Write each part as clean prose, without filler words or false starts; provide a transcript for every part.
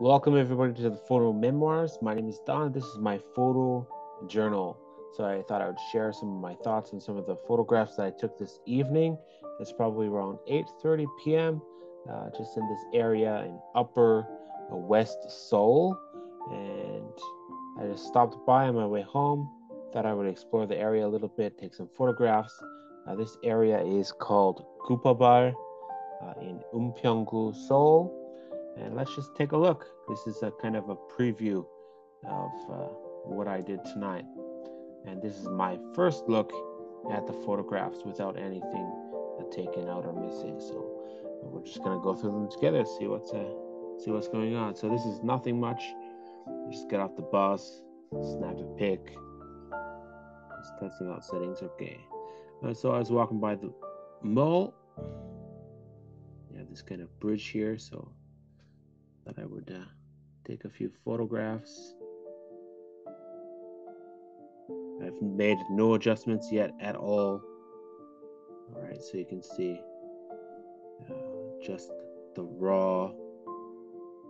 Welcome everybody to the Photo Memoirs. My name is Don. This is my photo journal. So I thought I would share some of my thoughts and some of the photographs that I took this evening. It's probably around 8:30 p.m. Just in this area in Upper West Seoul. And I just stopped by on my way home. Thought I would explore the area a little bit, take some photographs. This area is called Gupabal in Eunpyeong-gu, Seoul. And let's just take a look. This is a kind of a preview of what I did tonight. And this is my first look at the photographs without anything taken out or missing. So we're just gonna go through them together, see what's going on. So this is nothing much. I just got off the bus, snapped a pic. Just testing out settings, okay. So I was walking by the mall. You have this kind of bridge here, so thought I would take a few photographs. I've made no adjustments yet at all. All right, so you can see just the raw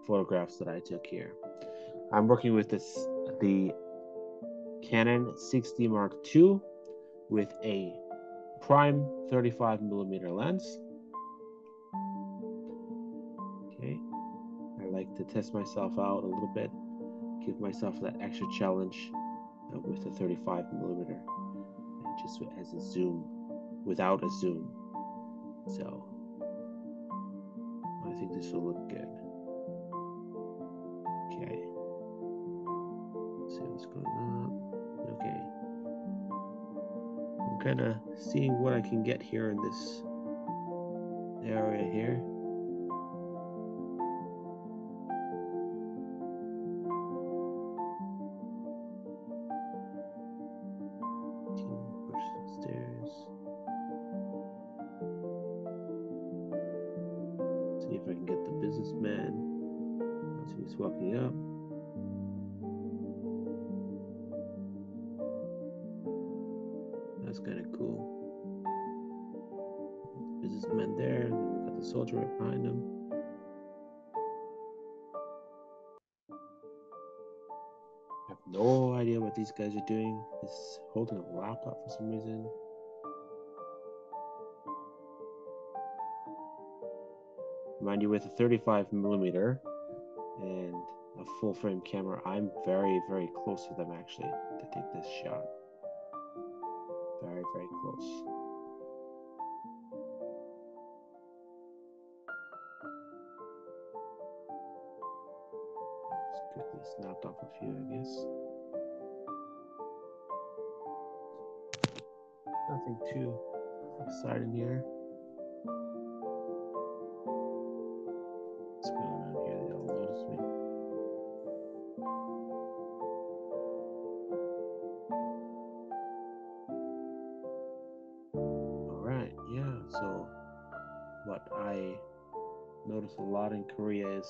photographs that I took here. I'm working with the Canon 6D Mark II with a prime 35mm lens. To test myself out a little bit, give myself that extra challenge with the 35mm, and just as a zoom, without a zoom. So I think this will look good. Okay, let's see what's going on. Okay, I'm kind of seeing what I can get here in this area here. If I can get the businessman, so he's walking up. That's kind of cool. Businessman there, and then we got the soldier right behind him. I have no idea what these guys are doing. He's holding a laptop for some reason. Mind you, with a 35mm and a full frame camera, I'm very, very close to them actually to take this shot. Very, very close. Just quickly snapped off a few, I guess. Nothing too exciting here. So what I notice a lot in Korea is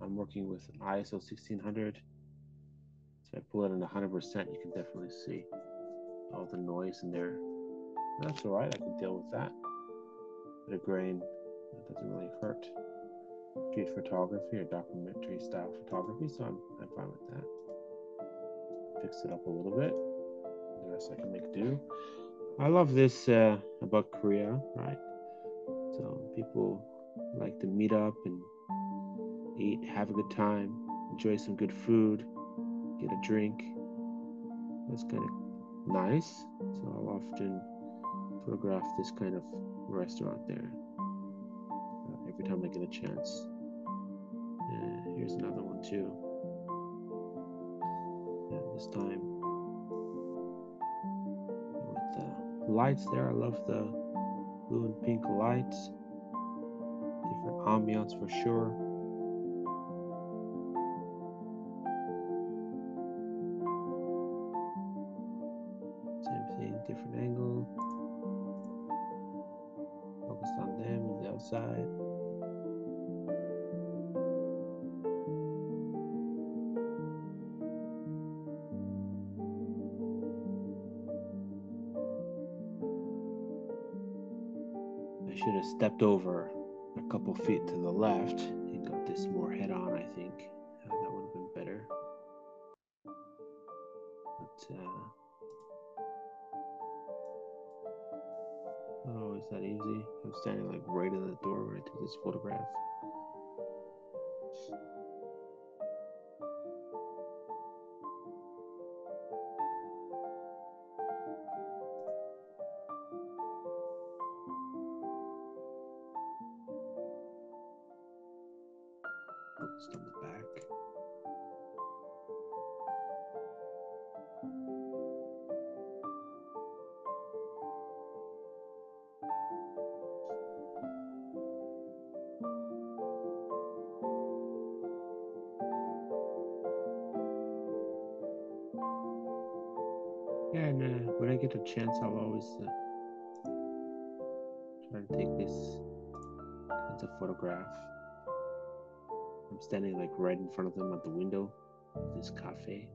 I'm working with an ISO 1600, so I pull it in 100%. You can definitely see all the noise in there. That's all right, I can deal with that. Bit of grain, that doesn't really hurt. Street photography or documentary style photography, so I'm fine with that. Fix it up a little bit. The rest I can make do. I love this about Korea, right? So people like to meet up and eat, have a good time, enjoy some good food, get a drink. That's kind of nice. So I'll often photograph this kind of restaurant there every time I get a chance. Here's another one too. And this time, lights there. I love the blue and pink lights. Different ambiance for sure. Same thing, different angle. Focused on them on the outside. I should have stepped over a couple feet to the left and got this more head on, I think. That would have been better. But, oh, is that easy? I'm standing like right in the door when I took this photograph. Just on the back. Yeah, and when I get a chance, I'll always try to take this as a photograph. I'm standing like right in front of them at the window of this cafe.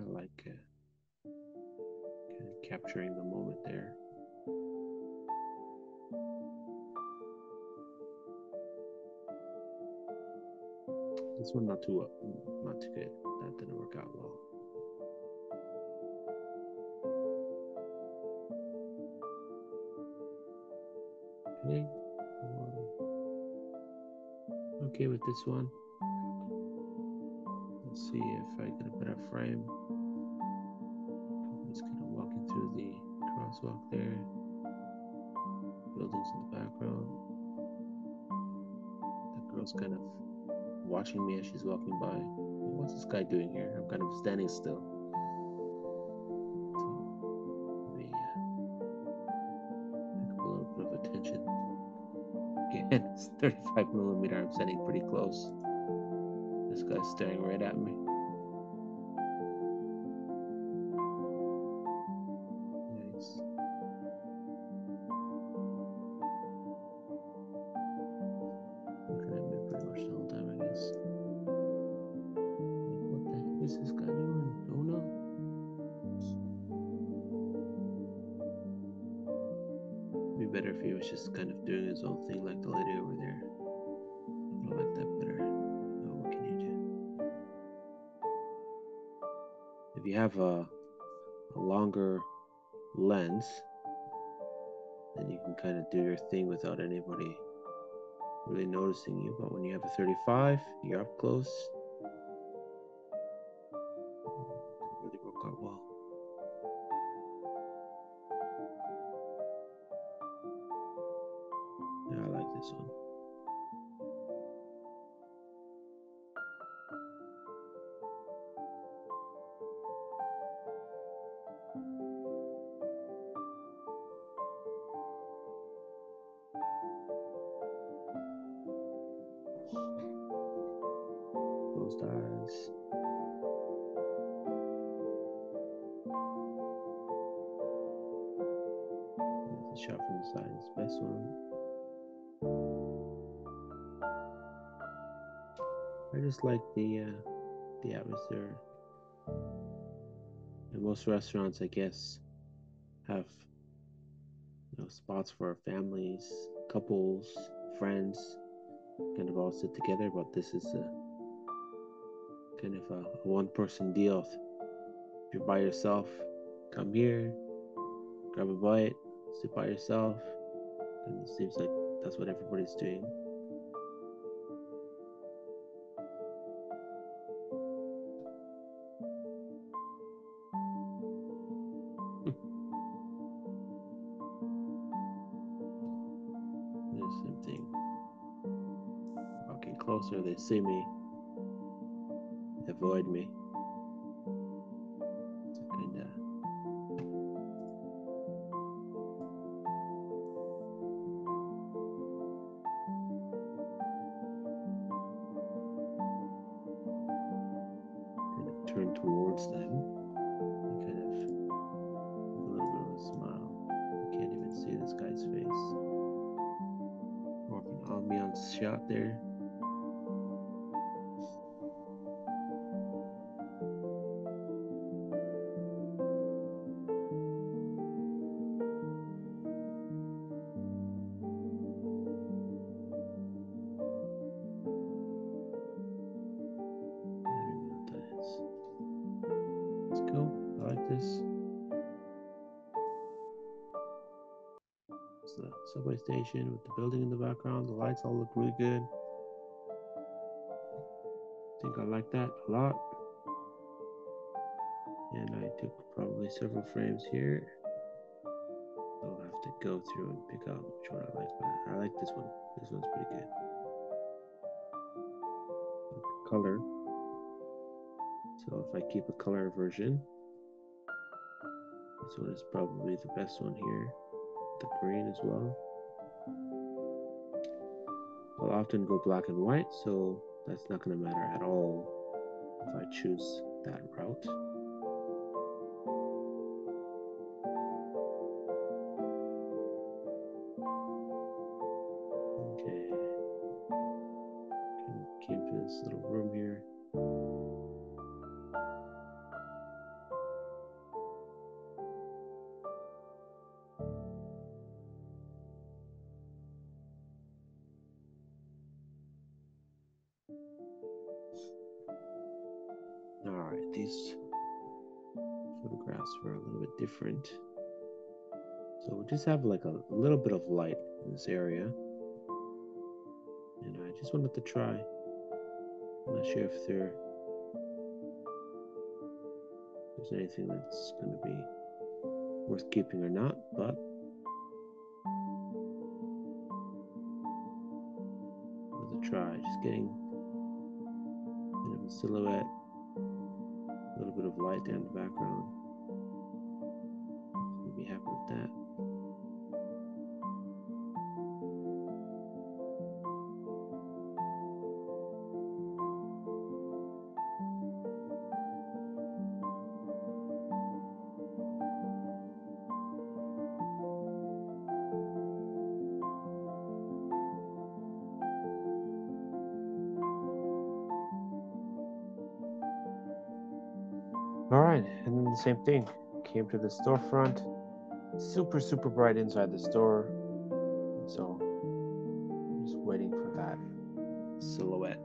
I like kind of capturing the moment there. This one not too good. That didn't work out well. Okay. Okay with this one. Let's see if I get a better frame. I'm just kind of walking through the crosswalk there. Buildings in the background. That girl's kind of watching me as she's walking by. What's this guy doing here? I'm kind of standing still. So, let me take a little bit of attention. Again, it's 35mm, I'm standing pretty close. This guy's staring right at me. Nice. Looking at me pretty much the whole time, I guess. Like, what the heck is this guy doing? Oh no. It'd be better if he was just kind of doing his own thing like the lady over there. I like that better. Oh, what can you do? If you have a longer lens, then you can kind of do your thing without anybody really noticing you. But when you have a 35, you're up close. It really worked out well. This one. Closed eyes. There's a shot from the side, it's the best one. I just like the atmosphere. And most restaurants, I guess, have, you know, spots for families, couples, friends, kind of all sit together. But this is a kind of a one-person deal. If you're by yourself, come here, grab a bite, sit by yourself, and it seems like that's what everybody's doing. Same thing. Walking closer, they see me, they avoid me. And kind of turn towards them. And kind of a little bit of a smile. You can't even see this guy's face. Ambiance shot there. this. It's the subway station with the building in the background. The lights all look really good. I think I like that a lot. And I took probably several frames here. I'll have to go through and pick out which one I like. But I like this one. This one's pretty good. The color. So if I keep a color version, this one is probably the best one here. The green as well. I'll often go black and white, so that's not going to matter at all if I choose that route. Okay, came to this little room here. Alright, these photographs were a little bit different. So we'll just have like a little bit of light in this area. And I just wanted to try. I'm not sure if there's anything that's going to be worth keeping or not, but worth a try. Just getting a bit of a silhouette. A little bit of light down the background. I'll be happy with that. Alright, and then the same thing. Came to the storefront. Super bright inside the store. And so I'm just waiting for that silhouette.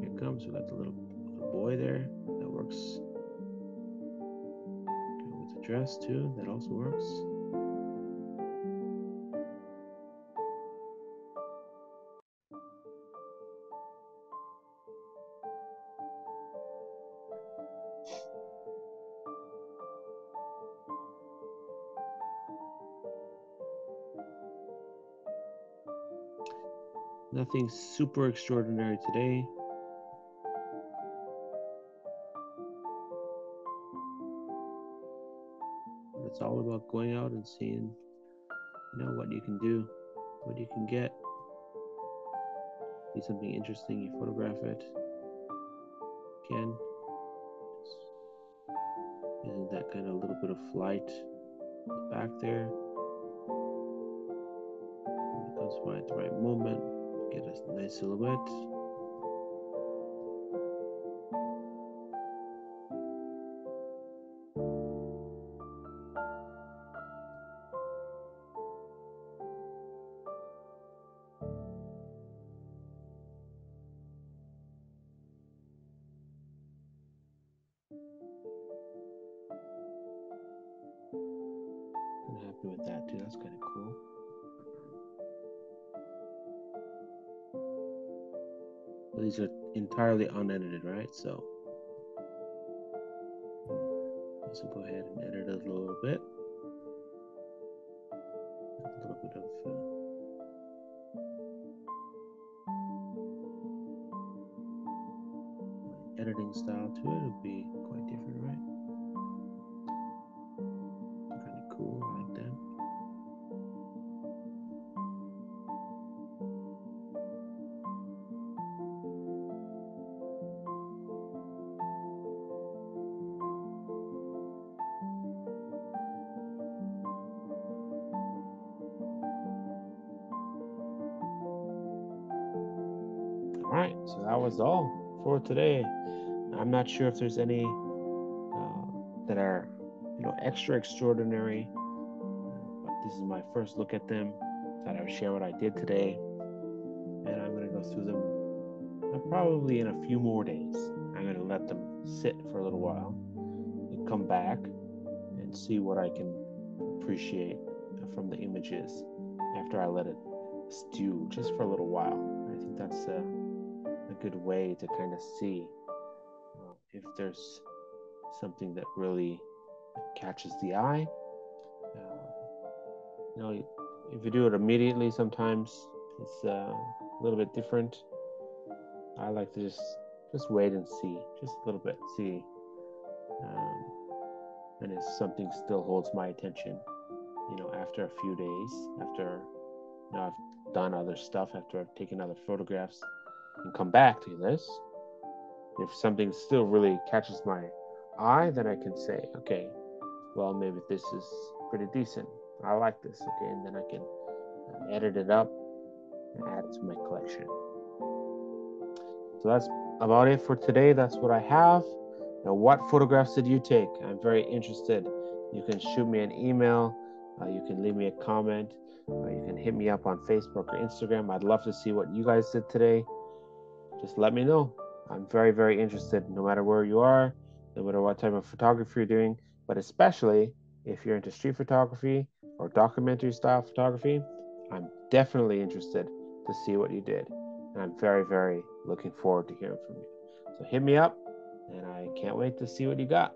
Here it comes. We got the little boy there. That works. Go with the dress too. That also works. Nothing super extraordinary today. It's all about going out and seeing, you know, what you can do, what you can get. See something interesting, you photograph it. Again, and that kind of little bit of light back there. It becomes why at the right moment. Get a nice silhouette. I'm happy with that too, that's kind of cool. These are entirely unedited, right? So let's go ahead and edit it a little bit. A little bit of my editing style to it would be quite different, right? Kind of cool, I like that. Alright, so that was all for today. I'm not sure if there's any that are, you know, extra extraordinary, but this is my first look at them. Thought I would share what I did today, and I'm going to go through them probably in a few more days. I'm going to let them sit for a little while come back and see what I can appreciate from the images after I let it stew just for a little while. I think that's a good way to kind of see if there's something that really catches the eye. You know, if you do it immediately, sometimes it's a little bit different. I like to just wait and see, just a little bit, see. And if something still holds my attention, you know, after a few days, after, you know, I've done other stuff, after I've taken other photographs and come back to this, if something still really catches my eye, then I can say, okay, well, maybe this is pretty decent. I like this. Okay, and then I can edit it up and add it to my collection. So that's about it for today. That's what I have. Now, what photographs did you take? I'm very interested. You can shoot me an email. You can leave me a comment. You can hit me up on Facebook or Instagram. I'd love to see what you guys did today. Just let me know. I'm very, very interested, no matter where you are, no matter what type of photography you're doing, but especially if you're into street photography or documentary style photography, I'm definitely interested to see what you did. And I'm very, very looking forward to hearing from you. So hit me up, and I can't wait to see what you got.